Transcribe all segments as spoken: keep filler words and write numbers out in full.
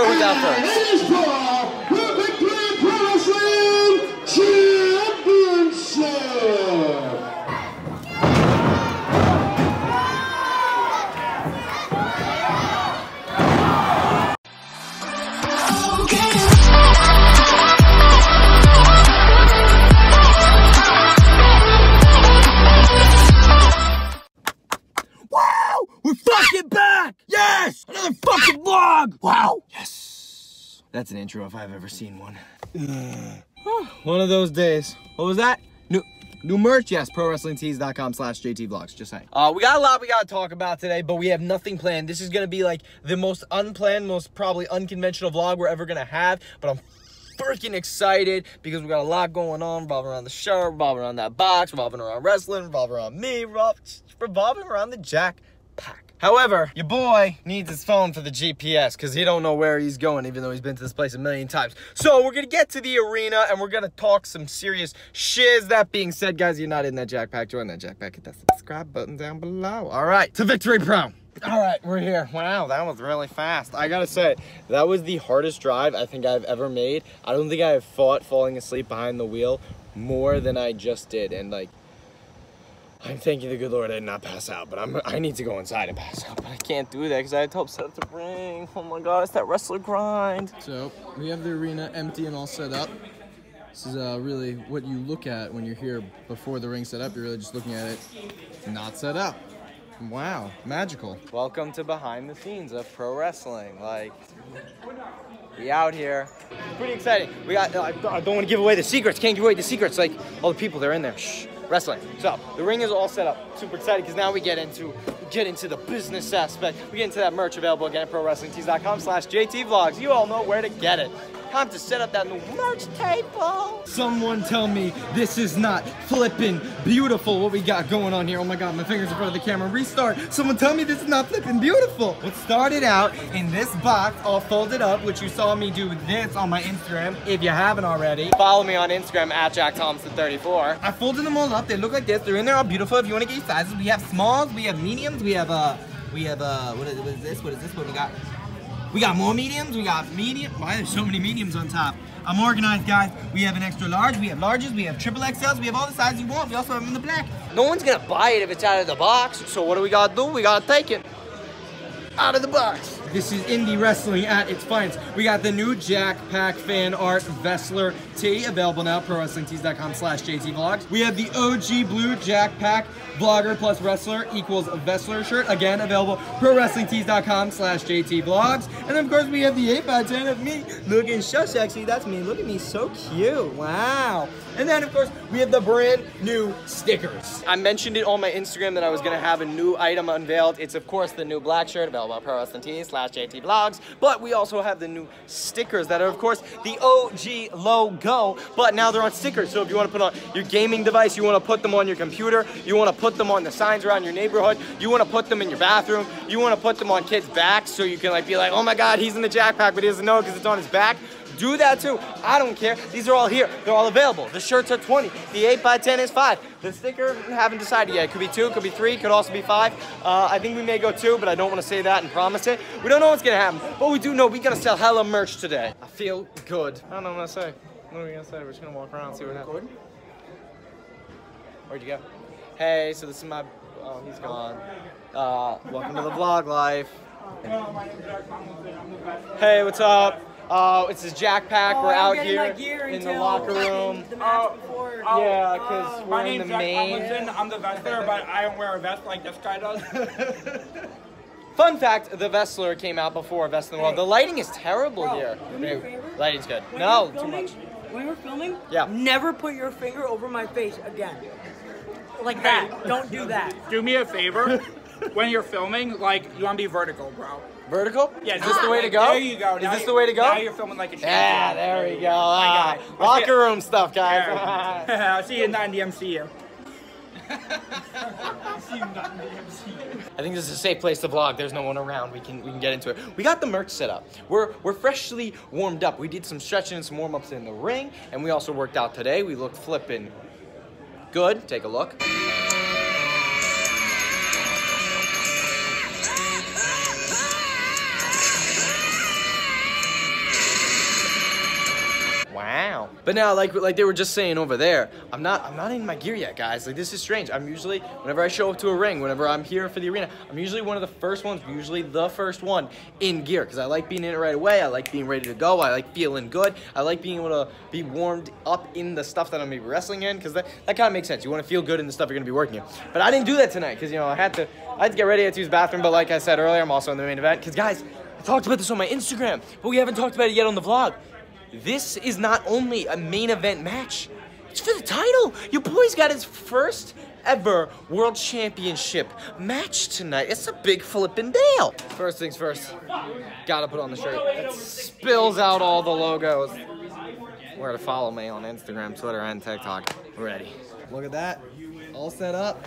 over who's out first. The Victory Pro Wrestling Championship. Wow, we're fucking back! Yes, another fucking vlog! Wow, yes. That's an intro if I've ever seen one. Ugh. One of those days. What was that? New new merch? Yes, pro wrestling tees dot com slash J T vlogs. Just saying. Uh, we got a lot we got to talk about today, but we have nothing planned. This is going to be like the most unplanned, most probably unconventional vlog we're ever going to have, but I'm freaking excited because we got a lot going on, revolving around the show, revolving around that box, revolving around wrestling, revolving around me, revolving around the Jack pack. However, your boy needs his phone for the G P S because he don't know where he's going, even though he's been to this place a million times. So we're going to get to the arena and we're going to talk some serious shiz. That being said, guys, you're not in that Jack pack. Join that Jack pack. Hit that subscribe button down below. All right, to Victory Pro. All right, we're here. Wow, that was really fast. I gotta say, that was the hardest drive I think I've ever made. I don't think I have fought falling asleep behind the wheel more than I just did. And like, I'm thanking the good Lord I did not pass out, but I'm, I need to go inside and pass out. But I can't do that because I had to help set up the ring. Oh my God, it's that wrestler grind. So we have the arena empty and all set up. This is uh, really what you look at when you're here before the ring's set up. You're really just looking at it not set up. Wow, magical. Welcome to behind the scenes of pro wrestling. Like, we out here. It's pretty exciting. We got, I don't want to give away the secrets. Can't give away the secrets. Like, all the people, they're in there. Shh. Wrestling. So the ring is all set up. Super excited because now we get into get into the business aspect. We get into that merch available again at pro wrestling tees dot com slash J T vlogs. You all know where to get it. Time to set up that new merch table. Someone tell me this is not flipping beautiful what we got going on here. Oh my God, my finger's in front of the camera. Restart. Someone tell me this is not flipping beautiful. What started out in this box, all folded up, which you saw me do this on my Instagram, if you haven't already. Follow me on Instagram at Jack Tomlinson thirty-four. I folded them all up. They look like this. They're in there all beautiful. If you want to get your sizes, we have smalls, we have mediums, we have, uh, we have, uh, what is, what is this? What is this? What we got? We got more mediums, we got medium. Why there's so many mediums on top? I'm organized, guys. We have an extra large, we have larges, we have triple X Ls, we have all the sizes you want. We also have them in the black. No one's gonna buy it if it's out of the box. So what do we gotta do? We gotta take it out of the box. This is indie wrestling at its finest. We got the new Jack Pack fan art wrestler tee available now, pro wrestling tees dot com slash J T vlogs. We have the O G blue Jack Pack vlogger plus wrestler equals wrestler shirt, again available pro wrestling tees dot com slash J T vlogs. And of course we have the eight by ten of me looking so sexy. That's me. Look at me, so cute. Wow. And then of course we have the brand new stickers. I mentioned it on my Instagram that I was gonna have a new item unveiled. It's of course the new black shirt available at pro wrestling tees dot com slash J T vlogs, but we also have the new stickers that are of course the O G logo, but now they're on stickers. So if you want to put on your gaming device, you want to put them on your computer, you want to put them on the signs around your neighborhood, you want to put them in your bathroom, you want to put them on kids' backs so you can like be like, oh my God, he's in the Jack Pack, but he doesn't know because it's on his back. Do that too. I don't care. These are all here. They're all available. The shirts are twenty. The eight by ten is five. The sticker, we haven't decided yet. It could be two, could be three, could also be five. Uh, I think we may go two, but I don't want to say that and promise it. We don't know what's going to happen, but we do know we got to sell hella merch today. I feel good. I don't know what I'm going to say. What are we going to say? We're just going to walk around and see what happens. Where'd you go? Hey, so this is my... Oh, he's gone. Uh, welcome to the vlog life. Hey, what's up? Oh, uh, it's his Jack Pack. Oh, we're out here in the locker room. The oh, oh, yeah, because uh, we're in the Jack main. Tomlinson. I'm the wrestler, but I don't wear a vest like this guy does. Fun fact, the wrestler came out before Vest in the World. The lighting is terrible Bro, here. Hey, lighting's good. When no, filming, too much. When we're filming, yeah. Never put your finger over my face again. Like that. Hey, don't do that. Do me a favor. When you're filming, like, you want to be vertical, bro. Vertical? Yeah, is this ah, the way to go? There you go. Is now this you, the way to go? Now you're filming like a champion. Yeah, there we go. Ah, locker room stuff, guys. Yeah. I'll see you in nine D M C U. I think this is a safe place to vlog. There's no one around. We can we can get into it. We got the merch set up. We're we're freshly warmed up. We did some stretching and some warm-ups in the ring, and we also worked out today. We looked flippin' good. Take a look. But now, like like they were just saying over there, I'm not I'm not in my gear yet, guys. Like, this is strange. I'm usually, whenever I show up to a ring, whenever I'm here for the arena, I'm usually one of the first ones, usually the first one in gear, because I like being in it right away. I like being ready to go. I like feeling good. I like being able to be warmed up in the stuff that I'm gonna be wrestling in, because that, that kind of makes sense. You want to feel good in the stuff you're gonna be working in. But I didn't do that tonight because, you know, I had to I had to get ready. I had to use the bathroom. But like I said earlier, I'm also in the main event, because guys, I talked about this on my Instagram, but we haven't talked about it yet on the vlog. This is not only a main event match, it's for the title. Your boy's got his first ever World Championship match tonight. It's a big flippin' deal. First things first, gotta put on the shirt. It spills out all the logos. Where to follow me on Instagram, Twitter, and TikTok. We're ready. Look at that, all set up.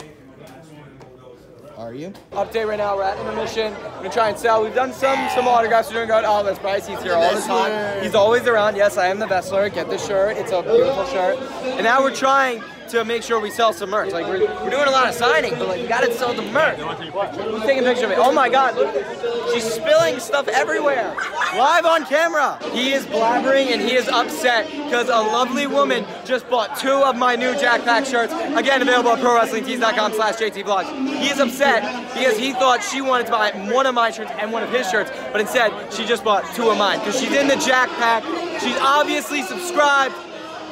Are you? Update right now, we're at intermission. We're gonna try and sell. We've done some some autographs. We're doing good. Oh, that's Bryce. He's here all the time. He's always around. Yes, I am the wrestler. Get the shirt. It's a beautiful shirt. And now we're trying to make sure we sell some merch. Like, we're, we're doing a lot of signing, but like, we gotta sell the merch. We're taking a picture of it. Oh my God, look at this. She's spilling stuff everywhere. Live on camera. He is blabbering and he is upset because a lovely woman just bought two of my new Jack Pack shirts. Again, available at pro wrestling tees dot com slash J T vlogs. He is upset because he thought she wanted to buy one of my shirts and one of his shirts, but instead she just bought two of mine because she's in the Jack Pack. She's obviously subscribed.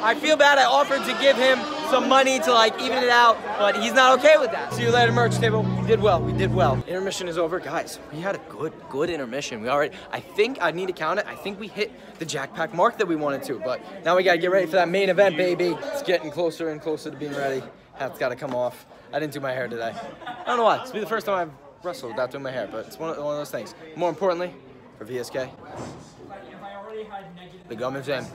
I feel bad. I offered to give him some money to like even it out, but he's not okay with that. See you later, merch table. We did well, we did well. Intermission is over. Guys, we had a good, good intermission. We already, I think I need to count it. I think we hit the Jack Pack mark that we wanted to, but now we gotta get ready for that main event, baby. It's getting closer and closer to being ready. Hat's gotta come off. I didn't do my hair today. I don't know why. It's be the first time I've wrestled without doing my hair, but it's one of, one of those things. More importantly, for V S K, the gum is in.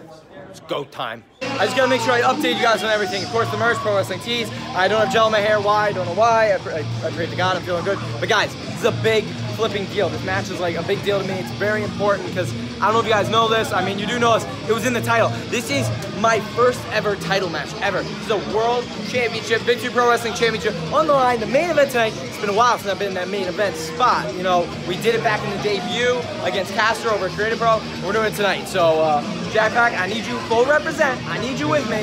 It's go time. I just gotta make sure I update you guys on everything. Of course, the merch, Pro Wrestling Tees. I don't have gel in my hair. Why? I don't know why. I, pray, I pray to God I'm feeling good. But guys, this is a big flipping deal. This match is like a big deal to me. It's very important because I don't know if you guys know this. I mean, you do know this. It was in the title. This is my first ever title match ever. This is a World Championship, Victory Pro Wrestling Championship on the line. The main event tonight. It's been a while since I've been in that main event spot. You know, we did it back in the debut against Castro over at Creative Pro. We're doing it tonight. So, uh, Jack Pack, I need you full represent. I need you with me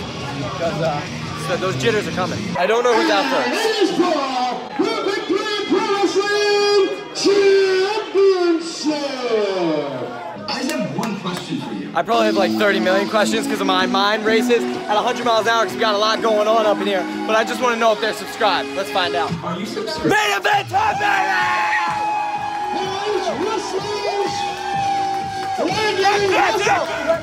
because uh, so those jitters are coming. I don't know who's out first. I have one question for you. I probably have like thirty million questions because my mind races at one hundred miles an hour because we got a lot going on up in here. But I just want to know if they're subscribed. Let's find out. Are you subscribed? Main event time, baby! Yo, you gotta get that.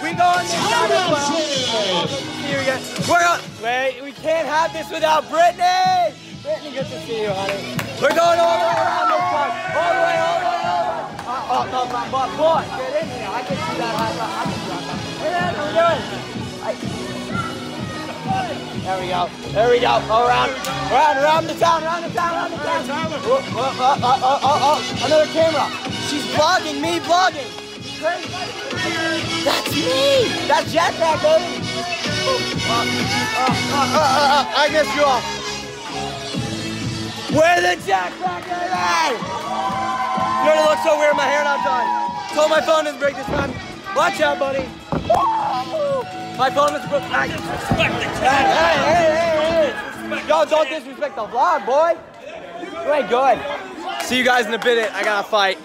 We going this time as well. Here we go. We're on. Wait, we can't have this without Brittany. Brittany, good to see you, honey. We're going all the way around this time. All the way, all the way, all the way. Uh, oh, no, my, my boy, get in here. I can see that high five. I can see that high five. Hey, how we doing? There we go. There we go. Around, around, around the town, around the town, around the town. Oh, oh, oh, oh, oh, oh, oh. Another camera. She's vlogging me, vlogging. That's me. That's Jack Pack, baby. Oh, oh, oh, oh, oh. I guess you are. We're the Jack Pack, baby. You're gonna look so weird. My hair not done. Told my phone doesn't break this time. Watch out, buddy. My phone is broken. I disrespect the cat. Hey, hey, hey, hey, hey. Yo, don't disrespect the vlog, boy. Very good. See you guys in a minute. I got to fight.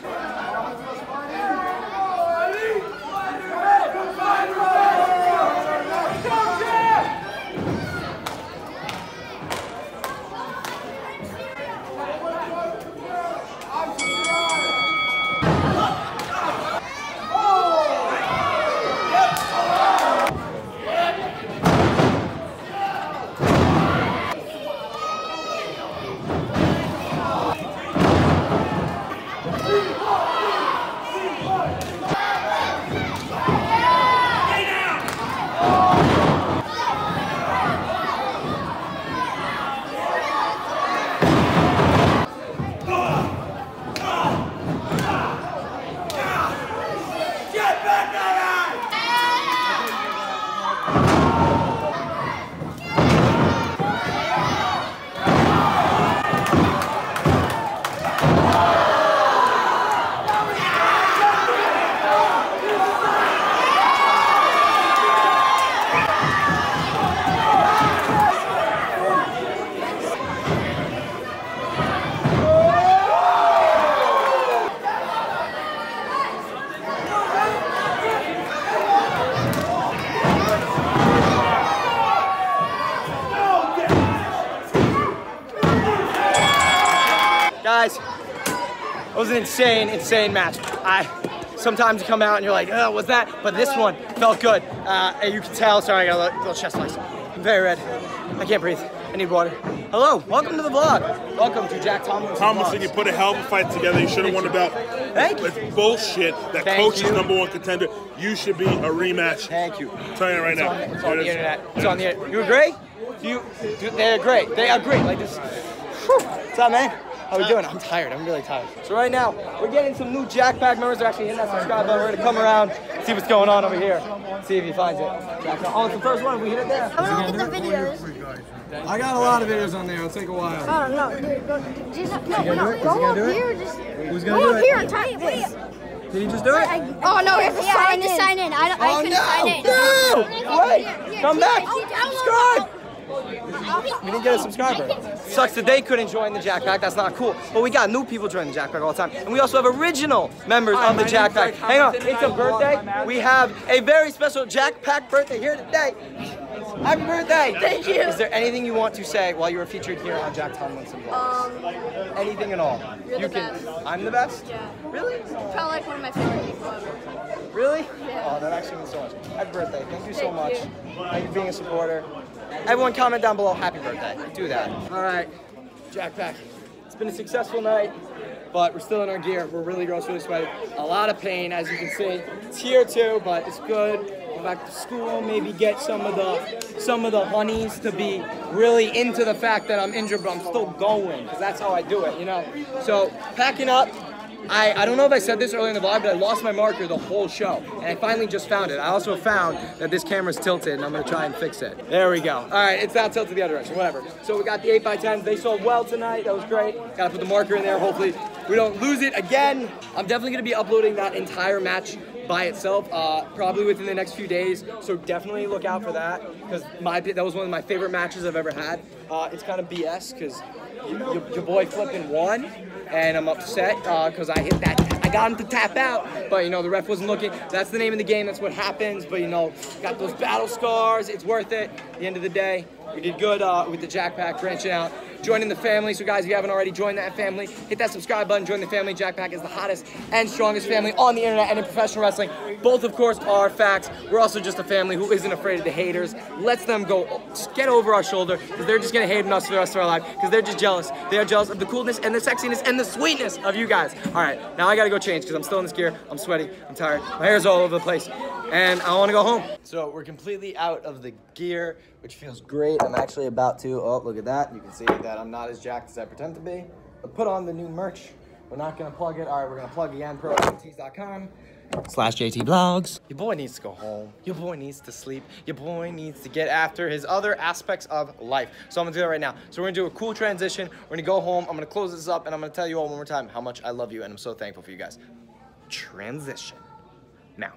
Oh! was an insane, insane match. I sometimes you come out and you're like, oh, what's that? But this one felt good. Uh, and you can tell, sorry, I got a little, little chest slice. I'm very red. I can't breathe. I need water. Hello, welcome to the vlog. Welcome to Jack Tomlinson. Tomlinson, you put a hell of a fight together. You should have won the belt. Thank you. It's bullshit that Thank coach you. is number one contender. You should be a rematch. Thank you. I'm telling you right it's now. On, it's, it's on the internet. It's yeah. on the internet. You agree? You, they're great. They are great. Like this. Whew. What's up, man? How we doing? I'm tired. I'm really tired. So right now, we're getting some new Jack Bag members. They're actually hitting that subscribe button. We're gonna come around, see what's going on over here. See if he finds it. Oh, it's the first one. We hit it there. I want to look at the videos. I got a lot of videos on there. It'll take a while. I don't know. Just, no, no, no. Go up here. Just Who's gonna go do up it? here and type this. Did he just do it? I, I, oh no, we have to yeah, sign in. Sign in. I, I oh, couldn't no. sign in. No! Wait! Yeah, yeah, come back! Subscribe! We didn't get a subscriber. Sucks that they couldn't join the Jack Pack. That's not cool. But we got new people joining the Jack Pack all the time. And we also have original members Hi, of the Jack Pack. Hang on, it's a birthday. We have a very special Jack Pack birthday here today. Happy birthday! Thank you! Is there anything you want to say while you were featured here on Jack Tomlinson Vlogs? Um, Anything at all. You're you the can, best. I'm the best? Yeah. Really? It's probably like one of my favorite people ever. Really? Yeah. Oh, that actually means so much. Happy birthday. Thank you so Thank much. You. Thank you for being a supporter. Everyone comment down below, happy birthday. Do that. Alright, Jack Pack. It's been a successful night, but we're still in our gear. We're really gross, really sweaty. A lot of pain, as you can see. It's here too, but it's good. Back to school, maybe get some of the some of the honeys to be really into the fact that I'm injured, but I'm still going, because that's how I do it, you know. So packing up, I, I don't know if I said this earlier in the vlog, but I lost my marker the whole show, and I finally just found it. I also found that this camera's tilted, and I'm gonna try and fix it. There we go. All right, it's not tilted the other direction, whatever. So we got the eight by tens. They sold well tonight, that was great. Gotta put the marker in there, hopefully we don't lose it again. I'm definitely gonna be uploading that entire match by itself, uh, probably within the next few days. So definitely look out for that, because my that was one of my favorite matches I've ever had. Uh, it's kind of B S because you, you, your boy flipping won, and I'm upset because uh, I hit that. I got him to tap out, but you know the ref wasn't looking. That's the name of the game. That's what happens. But you know, got those battle scars. It's worth it. At the end of the day, we did good uh, with the Jack Pack branching out, joining the family. So guys, if you haven't already joined that family, hit that subscribe button, join the family. Jack Pack is the hottest and strongest family on the internet and in professional wrestling. Both, of course, are facts. We're also just a family who isn't afraid of the haters. Lets them go, get over our shoulder, because they're just gonna hate us for the rest of our life, because they're just jealous. They are jealous of the coolness and the sexiness and the sweetness of you guys. All right, now I gotta go change, because I'm still in this gear. I'm sweaty, I'm tired, my hair's all over the place, and I wanna go home. So we're completely out of the gear, which feels great. I'm actually about to, oh, look at that. You can see that I'm not as jacked as I pretend to be. But put on the new merch. We're not gonna plug it. All right, we're gonna plug again, pro wrestling tees dot com slash J T vlogs. Your boy needs to go home. Your boy needs to sleep. Your boy needs to get after his other aspects of life. So I'm gonna do that right now. So we're gonna do a cool transition. We're gonna go home. I'm gonna close this up, and I'm gonna tell you all one more time how much I love you, and I'm so thankful for you guys. Transition. Now.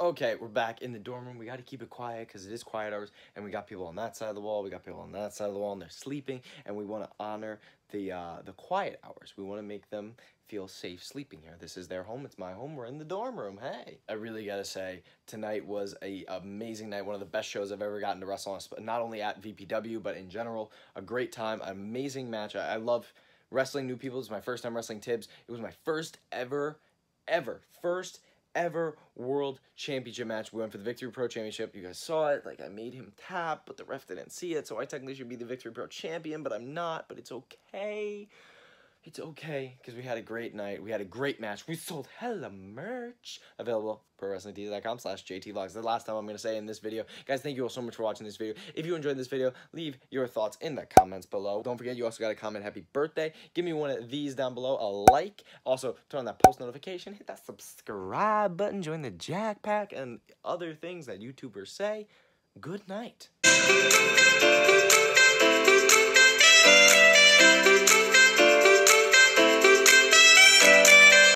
Okay, we're back in the dorm room. We got to keep it quiet because it is quiet hours, and we got people on that side of the wall. We got people on that side of the wall, and they're sleeping, and we want to honor the uh, the quiet hours. We want to make them feel safe sleeping here. This is their home. It's my home. We're in the dorm room. Hey, I really got to say, tonight was an amazing night. One of the best shows I've ever gotten to wrestle on, not only at V P W, but in general. A great time, an amazing match. I, I love wrestling new people. It's my first time wrestling Tibbs. It was my first ever, ever, first ever World Championship match. We went for the Victory Pro Championship. You guys saw it. Like, I made him tap, but the ref didn't see it, so I technically should be the Victory Pro Champion, but I'm not, but it's okay. It's okay, because we had a great night. We had a great match. We sold hella merch. Available pro wrestling tees dot com slash J T vlogs. The last time I'm going to say in this video. Guys, thank you all so much for watching this video. If you enjoyed this video, leave your thoughts in the comments below. Don't forget, you also got to comment happy birthday. Give me one of these down below, a like. Also, turn on that post notification. Hit that subscribe button. Join the Jack Pack and other things that YouTubers say. Good night.